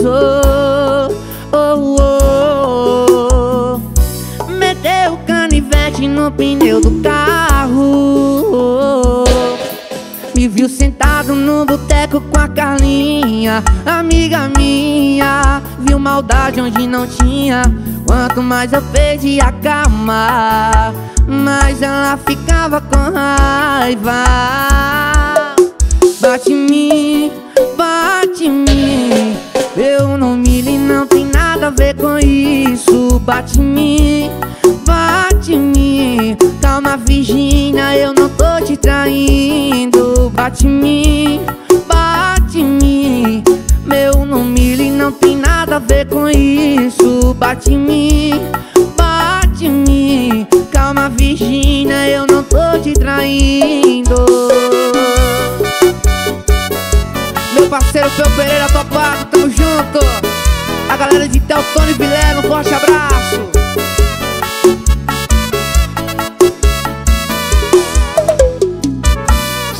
precisou. Oh, oh, oh. Meteu o canivete no pneu do carro. Oh, oh. Me viu sentado no boteco com a Carlinha, amiga minha. Viu maldade onde não tinha. Quanto mais eu perdi a calma, mas ela ficava com raiva. Bate em mim, bate em mim, eu não milho e não tem nada a ver com isso. Bate em mim, bate em mim, calma Virgínia, eu não tô te traindo. Bate em mim, bate em mim, meu não milho e não tem nada a ver com isso. Bate em mim, bate em mim, calma Virgínia, eu não tô te traindo. Meu parceiro Pereira topado, tamo junto. A galera de Teotônio Bilega, um forte abraço.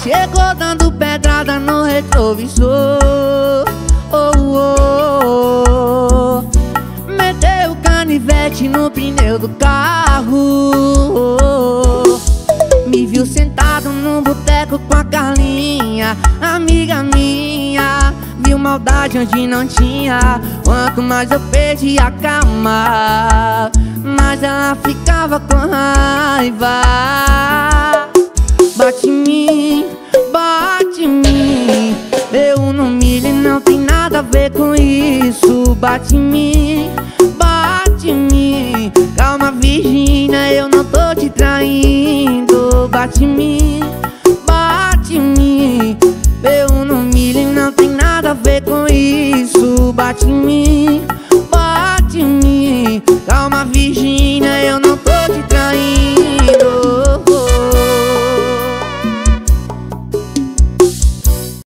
Chegou dando pedrada no retrovisor. Oh, oh, oh. Meteu o canivete no pneu do carro. Oh, oh. Me viu sentado num boteco com a Carlinha, amiga minha. Viu maldade onde não tinha. Quanto mais eu perdi a calma, mas ela ficava com raiva. Bate em mim, bate em mim, eu não milho e não tem nada a ver com isso. Bate em mim, bate em mim, calma Virgínia, eu não tô te traindo. Bate em mim, bate em mim, eu não milho e não tem nada a ver com isso. Bate em mim.